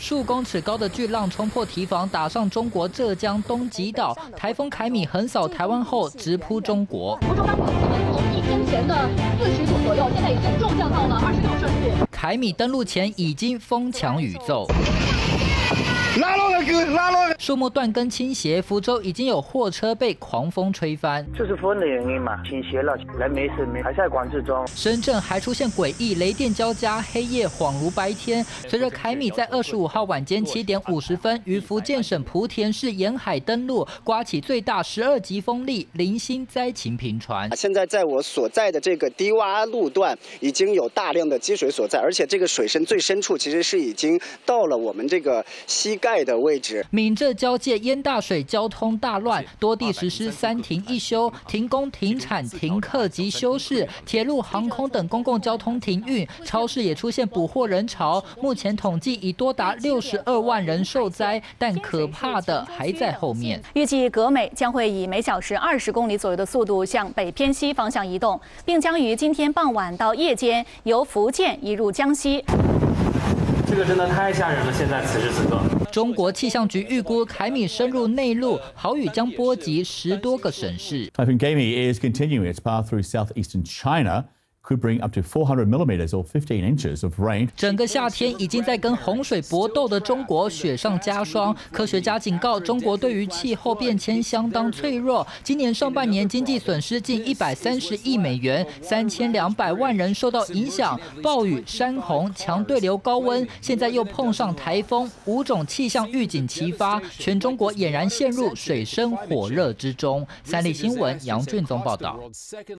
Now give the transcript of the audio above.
数公尺高的巨浪冲破堤防，打上中国浙江东吉岛。台风凯米横扫台湾后，直扑中国。福州湾口我们从一天前的40度左右，现在已经骤降到了26摄氏度。凯米登陆前已经风强雨骤。 拉了！树木断根倾斜，福州已经有货车被狂风吹翻，这是风的原因嘛？倾斜了，人没事，还在管制中。深圳还出现诡异雷电交加，黑夜恍如白天。随着凯米在25号晚间7点50分于福建省莆田市沿海登陆，刮起最大12级风力，零星灾情频传。现在在我所在的这个低洼路段，已经有大量的积水所在，而且这个水深最深处其实是已经到了我们这个膝盖的位置。 闽浙交界淹大水，交通大乱，多地实施3停1休，停工、停产、停课及休市，铁路、航空等公共交通停运，超市也出现补货人潮。目前统计已多达62万人受灾，但可怕的还在后面。预计格美将会以每小时20公里左右的速度向北偏西方向移动，并将于今天傍晚到夜间由福建移入江西。 这个真的太吓人了！现在此时此刻，中国气象局预估凯米深入内陆，豪雨将波及10多个省市。Typhoon Gaemi is continuing its path through southeastern China. Could bring up to 400 millimeters or 15 inches of rain. 整个夏天已经在跟洪水搏斗的中国雪上加霜。科学家警告，中国对于气候变迁相当脆弱。今年上半年经济损失近130亿美元，3200万人受到影响。暴雨、山洪、强对流、高温，现在又碰上台风，5种气象预警齐发，全中国俨然陷入水深火热之中。三立新闻杨俊宗报道。